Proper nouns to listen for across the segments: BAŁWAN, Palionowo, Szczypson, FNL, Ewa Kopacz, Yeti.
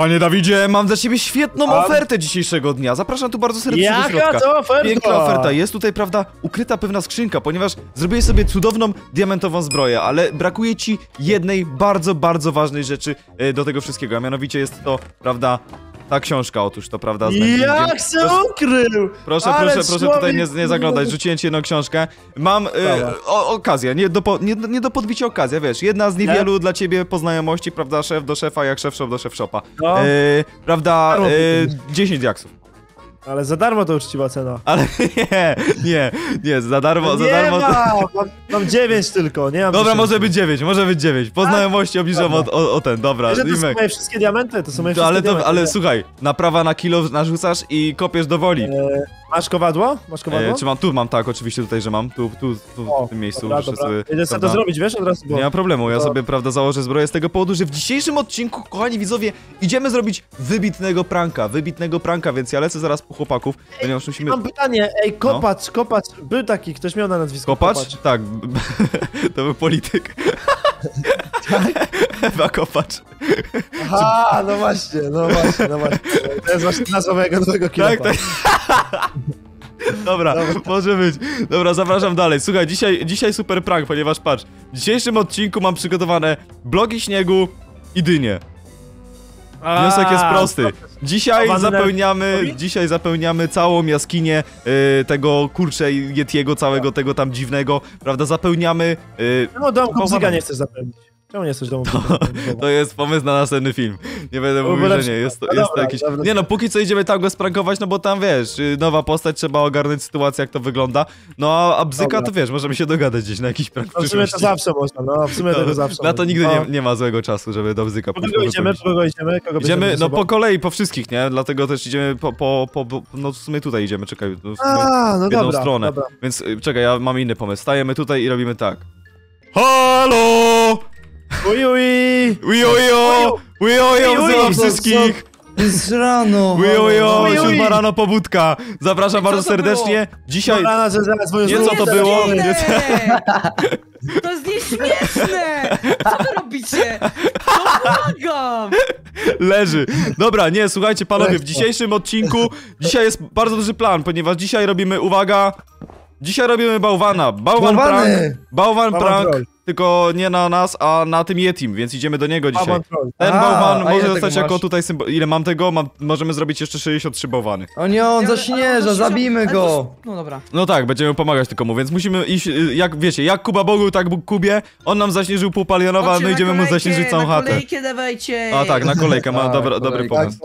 Panie Dawidzie, mam dla ciebie świetną ofertę dzisiejszego dnia. Zapraszam tu bardzo serdecznie do środka. Jaka to oferta? Piękna oferta. Jest tutaj, prawda, ukryta pewna skrzynka, ponieważ zrobiłeś sobie cudowną diamentową zbroję, ale brakuje ci jednej bardzo, bardzo ważnej rzeczy do tego wszystkiego, a mianowicie jest to, prawda, ta książka, otóż to, prawda, z Jak się ukrył! Proszę, proszę tutaj nie zaglądać, rzuciłem ci jedną książkę. Mam okazję, nie do podbicia okazja, wiesz, jedna z niewielu dla ciebie poznajomości, prawda, szef do szefa, jak szef szop do szef szopa. No. Prawda, 10 diaksów. Ale za darmo to uczciwa cena. Ale nie, za darmo, za darmo. Mam 9 tylko, nie mam. Dobra, może być 9, może być 9. Po znajomości obniżam o ten, dobra. To są moje wszystkie diamenty, to są moje wszystkie diamenty. Ale słuchaj, naprawa na kilo narzucasz i kopiesz do woli. Masz kowadło? Masz kowadło? Czy mam? Tu mam, tak, oczywiście tutaj, że mam. Tu w tym miejscu. Dobra, sobie, jedziesz sobie to zrobić, wiesz, od razu. Nie ma problemu, ja sobie, prawda, założę zbroję z tego powodu, że w dzisiejszym odcinku, kochani widzowie, idziemy zrobić wybitnego pranka, więc ja lecę zaraz po chłopaków, ponieważ musimy... Mam pytanie, Kopacz, był taki, ktoś miał na nazwisko Kopacz? Tak, to był polityk. Ewa Kopacz. Aha, no właśnie. To jest właśnie nazwa mojego nowego kilopa. Tak. Dobra, może być. Dobra, zapraszam dalej. Słuchaj, dzisiaj super prank, ponieważ patrz, w dzisiejszym odcinku mam przygotowane bloki śniegu i dynie. Wniosek jest prosty. Dzisiaj zapełniamy całą jaskinię tego, kurczę, Yetiego, całego tego tam dziwnego, prawda, zapełniamy... No domku bzyga nie chcesz zapełnić. Czemu nie chcesz domu? To jest pomysł na następny film. Nie będę mówił, że nie. Dobra. Nie no, póki co idziemy tam go sprankować, no bo tam, wiesz, nowa postać, trzeba ogarnąć sytuację, jak to wygląda. No a bzyka to, wiesz, możemy się dogadać gdzieś na jakiś prank. No, w sumie to zawsze można, no w sumie tego zawsze. Na to nigdy nie ma złego czasu, żeby do bzyka pójść. Kogo idziemy? No po kolei, po wszystkich, nie? Dlatego też idziemy no w sumie tutaj idziemy, czekaj. W jedną stronę. Więc czekaj, ja mam inny pomysł. Stajemy tutaj i robimy tak. Halo! Ujojo, wzywam wszystkich! Jest rano! Siódma rano pobudka! Zapraszam bardzo serdecznie! Dzisiaj... Nieco to było! To jest nieśmieszne! Co wy robicie? Pomagam! Leży. Dobra, nie, słuchajcie panowie, w dzisiejszym odcinku dzisiaj jest bardzo duży plan, ponieważ dzisiaj robimy, uwaga... Dzisiaj robimy bałwana. Bałwan prank. Tylko nie na nas, a na tym Yetim, więc idziemy do niego dzisiaj. Ten bałwan może zostać jako tutaj symbol... Ile mam tego? Możemy zrobić jeszcze 63 bałwany. O nie, on zaśnieża, zabijmy go! No dobra. No tak, będziemy pomagać tylko mu, więc musimy iść... Jak wiecie, jak Kuba Bogu, tak Bóg Kubie. On nam zaśnieżył pół Palionowa, my idziemy mu zaśnieżyć całą chatę. Na kolejkę dawajcie! A tak, na kolejkę, mam dobry pomysł.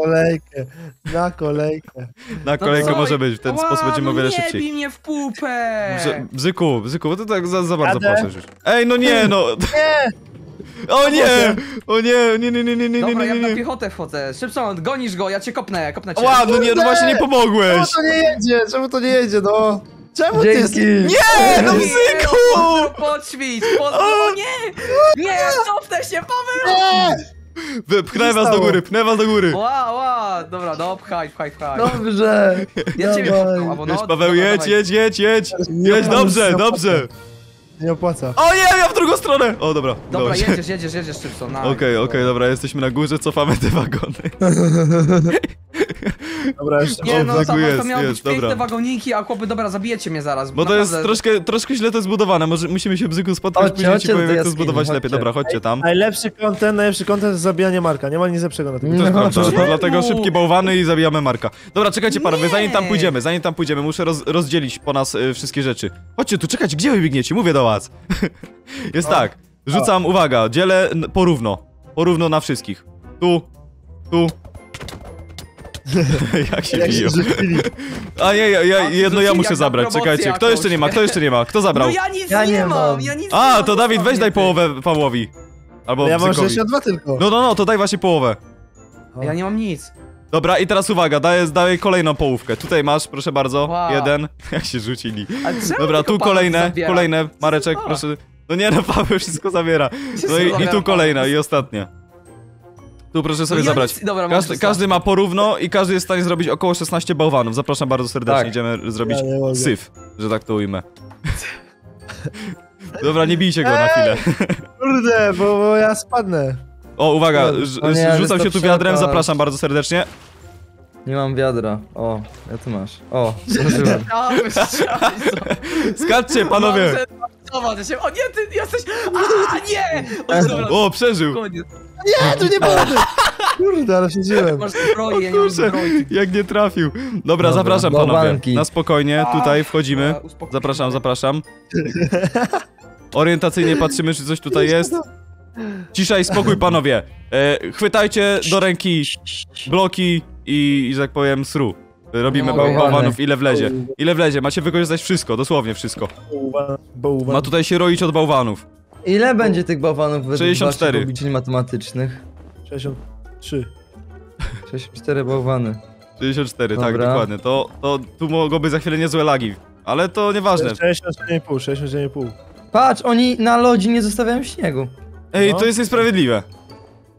Na kolejkę może być, w ten sposób będziemy o wiele szybciej. Nie bij mnie w pupę! Bzyku, bo to tak za bardzo proszę. Ej, no nie! Nie no! Nie! O nie! Dobra, ja na piechotę wchodzę. Szczypson, gonisz go, ja cię kopnę cię. Ładno, nie, no właśnie nie pomogłeś! Czemu to nie jedzie, no? Czemu ty jest... Nie, no bzyku! Nie, cofnę się, Paweł! Pchnę was do góry, Dobra, no pchaj. Dobrze! Ja ciebie pcham, no. Paweł, jedź, dobrze! Nie opłaca. O nie, ja w drugą stronę! O dobra. Dobra, jedziesz szybko. Okej, dobra, jesteśmy na górze, cofamy te wagony. Dobra, jeszcze nie, no tak to miało być piękne wagoniki, a chłopy, dobra, zabijecie mnie zaraz. Bo naprawdę... to jest troszkę źle to zbudowane, może musimy się, bzyku, spotkać, później ci powiem, jak to zbudować lepiej. Dobra, chodźcie tam. Najlepszy content to zabijanie Marka, nie ma nic lepszego na tym. To dlatego szybkie bałwany i zabijamy Marka. Dobra, czekajcie panowie, zanim tam pójdziemy, muszę rozdzielić po nas wszystkie rzeczy. Chodźcie tu, czekać, gdzie wy biegniecie? Mówię do was. Jest tak, rzucam, uwaga, dzielę porówno na wszystkich. Tu. Jak się biją. A nie, jedno muszę zabrać, czekajcie, kto jeszcze nie ma? Kto zabrał? No ja nic nie mam. To Dawid, weź daj połowę Pawłowi. Albo ja mam 62 tylko. No, to daj właśnie połowę. Ja nie mam nic. Dobra, i teraz uwaga, daję kolejną połówkę. Tutaj masz, proszę bardzo, jeden. Jak się rzucili. Dobra, tu kolejne, Mareczek, proszę. No nie, no Paweł wszystko zabiera. No i tu kolejna, i ostatnia. Tu proszę sobie zabrać. Dobra, każdy ma porówno i każdy jest w stanie zrobić około 16 bałwanów. Zapraszam bardzo serdecznie, idziemy zrobić syf, że tak to ujmę. Dobra, nie bijcie go na chwilę. Kurde, bo ja spadnę. O, uwaga, rzucam się tu wiadrem, zapraszam bardzo serdecznie. Nie mam wiadra. O, ja tu masz. O, złożyłem. Skaczcie, panowie! O nie, ty jesteś... A nie! O, przeżył! Nie, tu nie będę! Kurde, ale się dziwiłem. Masz zbroję, ja nie mam zbroi. Jak nie trafił. Dobra, zapraszam panowie. Na spokojnie, tutaj wchodzimy. Zapraszam, zapraszam. Orientacyjnie patrzymy, czy coś tutaj jest. Cisza i spokój, panowie. Chwytajcie do ręki bloki i że tak powiem, sru. Robimy bałwanów, ile wlezie. Ile wlezie, macie wykorzystać wszystko, dosłownie wszystko. Ma tutaj się roić od bałwanów. Ile będzie tych bałwanów według 64. obliczeń matematycznych? 63. 64 bałwany. 64, dobra. Tak, dokładnie. To tu mogłoby za chwilę niezłe lagi, ale to nieważne. 69,5. Patrz, oni na lodzi nie zostawiają śniegu. Ej, no. To jest niesprawiedliwe.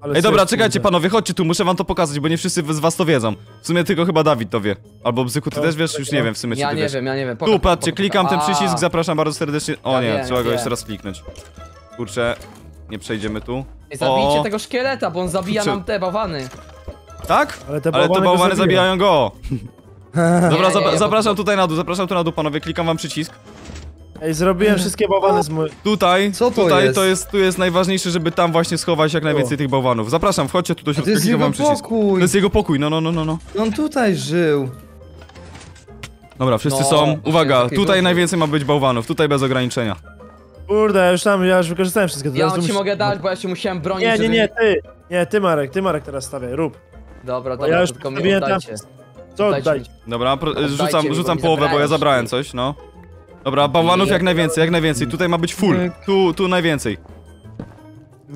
Ale ej, dobra, czekajcie panowie, chodźcie tu, muszę wam to pokazać, bo nie wszyscy z was to wiedzą. W sumie tylko chyba Dawid to wie. Albo Bzyku, ty też wiesz? Już nie wiem w sumie, czy ty wiesz. Ja nie wiem. Tu, patrzcie, klikam ten przycisk, zapraszam bardzo serdecznie. O nie, trzeba go jeszcze raz kliknąć. Kurczę, nie przejdziemy tu. Zabijcie tego szkieleta, bo on zabija nam te bałwany. Tak? Ale te bałwany zabijają go. Dobra, zapraszam tutaj na dół, panowie, klikam wam przycisk. Ej, zrobiłem wszystkie bałwany z mojej... Tutaj, tu jest najważniejsze, żeby tam właśnie schować jak najwięcej tych bałwanów. Zapraszam, wchodźcie tu do środka, klikam wam przycisk. To jest jego pokój, no. On tutaj żył. Dobra, wszyscy są. Uwaga, tutaj najwięcej ma być bałwanów, tutaj bez ograniczenia. Kurde, ja już wykorzystałem wszystkie. Ja ci mogę dać, bo ja się musiałem bronić. Nie, ty. Nie, ty Marek teraz stawiaj, rób. Dobra, ja tylko mnie oddajcie. Co oddajcie? Dobra, rzucam połowę, bo ja zabrałem coś, no. Dobra, bałwanów jak najwięcej, tutaj ma być full, tu najwięcej.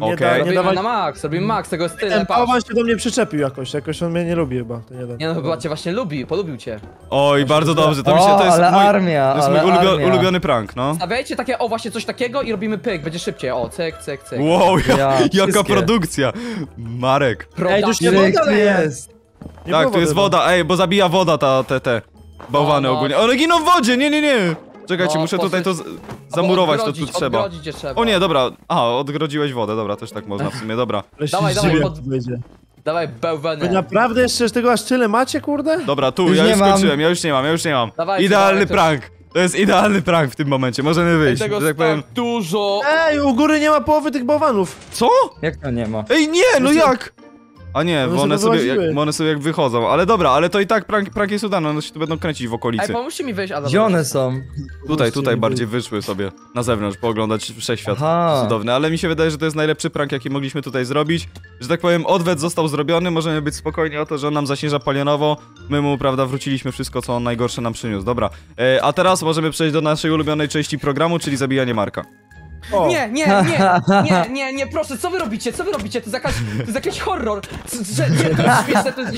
Okej. Robimy na max, tego jest tyle, patrz. Bałwan się do mnie przyczepił jakoś on mnie nie lubi chyba, to nie da. Nie no, chyba cię właśnie lubi, polubił cię. Oj, bardzo dobrze, to jest mój ulubiony prank, no. Stawiajcie takie, o właśnie coś takiego i robimy pyk, będzie szybciej, o, cyk. Wow, jaka produkcja, Marek. Ej, już nie woda jest. Tak, tu jest woda, ej, bo zabija woda te bałwany ogólnie. One giną w wodzie, nie. Czekajcie, muszę tutaj to zamurować, to tu trzeba. O nie, dobra. Aha, odgrodziłeś wodę, dobra, też tak można w sumie, dobra. Dawaj, bałwany. Naprawdę jeszcze tego aż tyle macie, kurde? Dobra, tu, ja już nie mam. Dawaj, idealny prank. To jest idealny prank w tym momencie, możemy wyjść. Tego tak powiem... dużo. Ej, u góry nie ma połowy tych bałwanów. Co? Jak to nie ma? Ej, nie, no jak? A nie, bo one sobie jak wychodzą, ale dobra, ale to i tak prank jest udane, one się tu będą kręcić w okolicy. Ej, pomóżcie mi wejść, gdzie one są? Tutaj bardziej wyszły sobie na zewnątrz, pooglądać wszechświat cudowny, ale mi się wydaje, że to jest najlepszy prank, jaki mogliśmy tutaj zrobić. Że tak powiem, odwet został zrobiony, możemy być spokojni o to, że on nam zaśnieża Palionowo. My mu, prawda, wróciliśmy wszystko, co on najgorsze nam przyniósł, dobra. A teraz możemy przejść do naszej ulubionej części programu, czyli zabijanie Marka. O. Nie, proszę, co wy robicie? To jest jakiś horror. To jest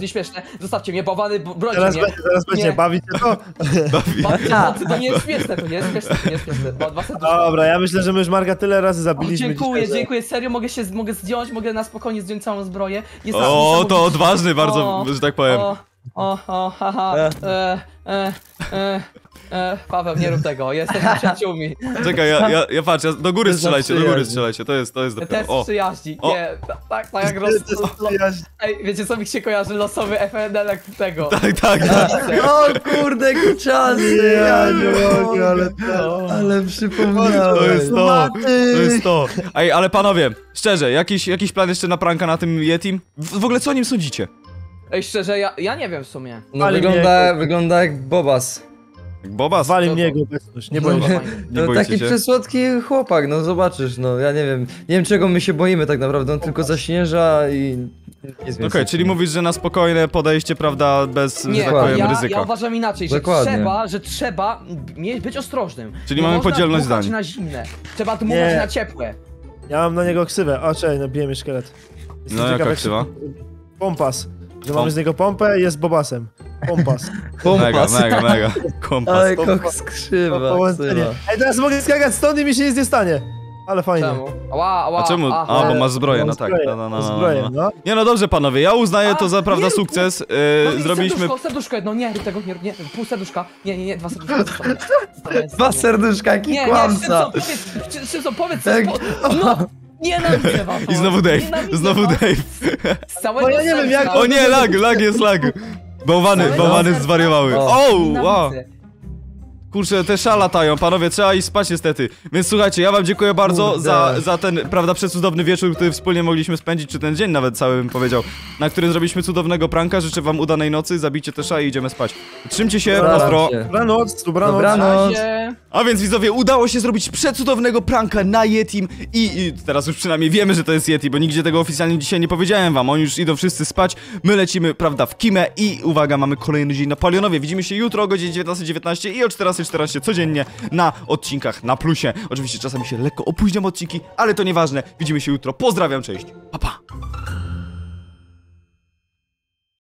nieśmieszne. Zostawcie mnie, bałwany, brońcie mnie. Teraz będzie, bawicie to? To nie jest śmieszne. Dobra, ja myślę, że my już Marka tyle razy zabiliśmy. O, dziękuję, serio, mogę zdjąć, mogę na spokojnie zdjąć całą zbroję. O, to odważny bardzo, że tak powiem. Paweł, nie rób tego, jesteśmy przyjaciółmi. Czekaj, ja patrz, do góry strzelajcie, to jest dopiero. Test przyjaźni, tak jak Ej, wiecie co mi się kojarzy? Losowy FNL-ek tego. Tak. O kurde, czasy, ale przypomniałem. To jest to. Ej, ale panowie, szczerze, jakiś plan jeszcze na pranka na tym Yetim? W ogóle co o nim sądzicie? Ej, szczerze, ja nie wiem w sumie. No, ale wygląda jak Bobas. Boba, wali mnie go obecność, nie boję się. No taki przesłodki chłopak, no zobaczysz, no ja nie wiem czego my się boimy tak naprawdę, on tylko zaśnieża i... Okej, czyli mówisz, że na spokojne podejście, prawda, bez, że tak powiem, ryzyka. Ja uważam inaczej, że trzeba być ostrożnym. Czyli mamy podzielność zdań. Trzeba dmuchać na zimne, trzeba dmuchać na ciepłe. Ja mam na niego ksywę, o czekaj, nabiję mi szkielet. No jaka ksywa? Pompas, że mamy z niego pompę i jest Bobasem. Kompas. Mega. Kompas. Ale krzywa. Ej, teraz mogę skakać stąd i mi się nic nie stanie. Ale fajnie. A czemu? A, bo masz zbroję, no tak. No. Nie no dobrze panowie, ja uznaję to za prawda sukces. Zrobiliśmy... Serduszko jedno, nie, pół serduszka. Nie, dwa serduszka. Dwa serduszka, jaki kłamca. Powiedz, Nienawidzę was. I znowu Dave, Bo ja nie wiem jak... O nie, lag jest lag. Bałwany zwariowały. O, wow. Kurczę, te szale latają, panowie, trzeba iść spać niestety. Więc słuchajcie, ja wam dziękuję bardzo za ten, prawda, przecudowny wieczór, który wspólnie mogliśmy spędzić, czy ten dzień nawet cały bym powiedział, na którym zrobiliśmy cudownego pranka. Życzę wam udanej nocy, zabijcie te szale i idziemy spać. Trzymcie się, ostro. Dobranoc, dobranoc. A więc widzowie, udało się zrobić przecudownego pranka na Yetim i teraz już przynajmniej wiemy, że to jest Yeti, bo nigdzie tego oficjalnie dzisiaj nie powiedziałem wam. Oni już idą wszyscy spać, my lecimy, prawda, w Kimę i uwaga, mamy kolejny dzień na Palionowie. Widzimy się jutro o godzinie 19:19 i o 14:14 codziennie na odcinkach na Plusie. Oczywiście czasami się lekko opóźniam odcinki, ale to nieważne. Widzimy się jutro. Pozdrawiam, cześć. Pa, pa.